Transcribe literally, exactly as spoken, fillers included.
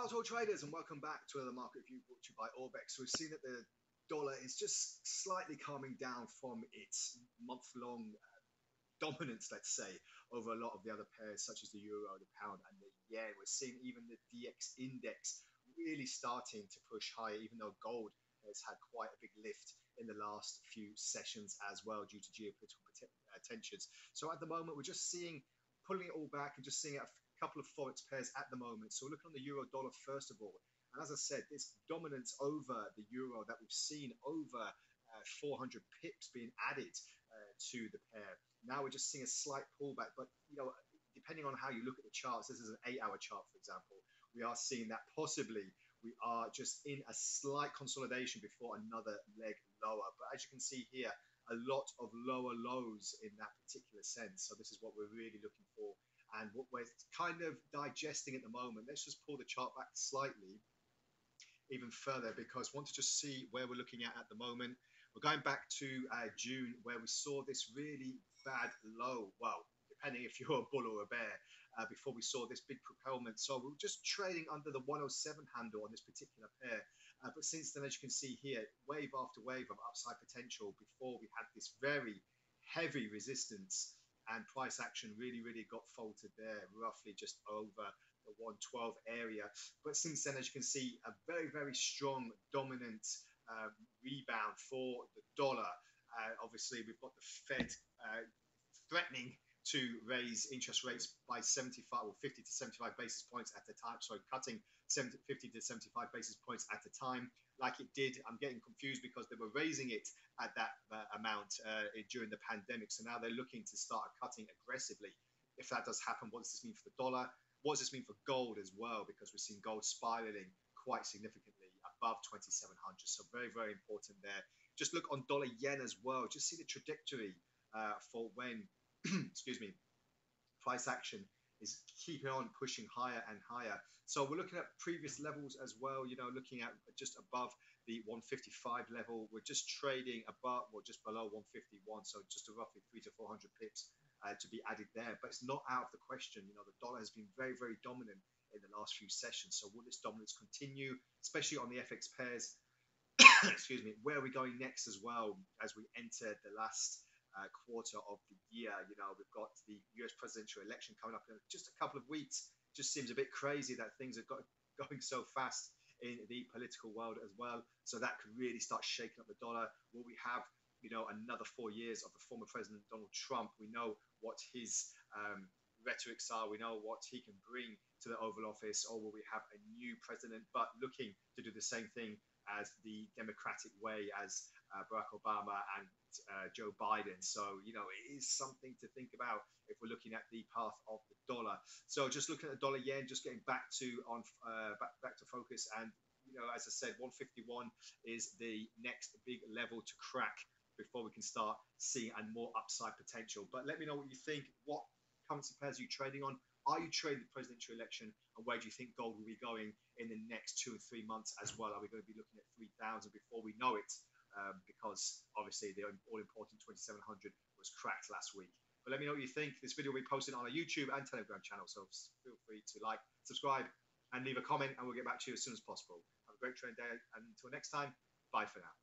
Hello to all traders and welcome back to another market review brought to you by Orbex. So we've seen that the dollar is just slightly calming down from its month-long dominance, let's say, over a lot of the other pairs such as the euro, the pound and the yen. We're seeing even the D X index really starting to push higher, even though gold has had quite a big lift in the last few sessions as well due to geopolitical tensions. So at the moment, we're just seeing, pulling it all back and just seeing it couple of forex pairs at the moment. So we're looking on the euro dollar first of all, and as I said, this dominance over the euro that we've seen, over uh, four hundred pips being added uh, to the pair. Now we're just seeing a slight pullback, but you know, depending on how you look at the charts, this is an eight-hour chart, for example. We are seeing that possibly we are just in a slight consolidation before another leg lower. But as you can see here, a lot of lower lows in that particular sense. So this is what we're really looking for. And what we're kind of digesting at the moment, let's just pull the chart back slightly even further, because I want to just see where we're looking at at the moment. We're going back to uh, June, where we saw this really bad low, well, depending if you're a bull or a bear, uh, before we saw this big propelment. So we're just trading under the one oh seven handle on this particular pair. Uh, but since then, as you can see here, wave after wave of upside potential before we had this very heavy resistance. And price action really, really got faltered there, roughly just over the one twelve area. But since then, as you can see, a very, very strong, dominant uh, rebound for the dollar. Uh, obviously, we've got the Fed uh, threatening to raise interest rates by seventy-five or fifty to seventy-five basis points at a time. So cutting fifty to seventy-five basis points at a time, like it did. I'm getting confused because they were raising it at that uh, amount uh, during the pandemic. So now they're looking to start cutting aggressively. If that does happen, what does this mean for the dollar? What does this mean for gold as well? Because we've seen gold spiraling quite significantly above twenty-seven hundred. So very, very important there. Just look on dollar yen as well. Just see the trajectory uh, for when excuse me, price action is keeping on pushing higher and higher. So we're looking at previous levels as well, you know, looking at just above the one fifty-five level. We're just trading above or just below one fifty-one. So just a roughly three to four hundred pips uh, to be added there. But it's not out of the question. You know, the dollar has been very, very dominant in the last few sessions. So will this dominance continue, especially on the F X pairs? Excuse me. Where are we going next as well as we enter the last Uh, quarter of the year? You know, we've got the U S presidential election coming up in just a couple of weeks. Just seems a bit crazy that things are got, going so fast in the political world as well. So that could really start shaking up the dollar. Will we have, you know, another four years of the former president Donald Trump? We know what his um, rhetorics are. We know what he can bring to the Oval Office. Or will we have a new president, but looking to do the same thing as the democratic way as uh, Barack Obama and Uh, Joe Biden? So, you know, it is something to think about if we're looking at the path of the dollar. So just looking at the dollar yen, just getting back to on uh, back, back to focus. And, you know, as I said, one fifty-one is the next big level to crack before we can start seeing and more upside potential. But let me know what you think. What currency pairs are you trading on? Are you trading the presidential election, and where do you think gold will be going in the next two and three months as well? Are we going to be looking at three thousand before we know it? Um, because obviously the all-important twenty-seven hundred was cracked last week. But let me know what you think. This video will be posted on our YouTube and Telegram channel, so feel free to like, subscribe, and leave a comment, and we'll get back to you as soon as possible. Have a great trading day, and until next time, bye for now.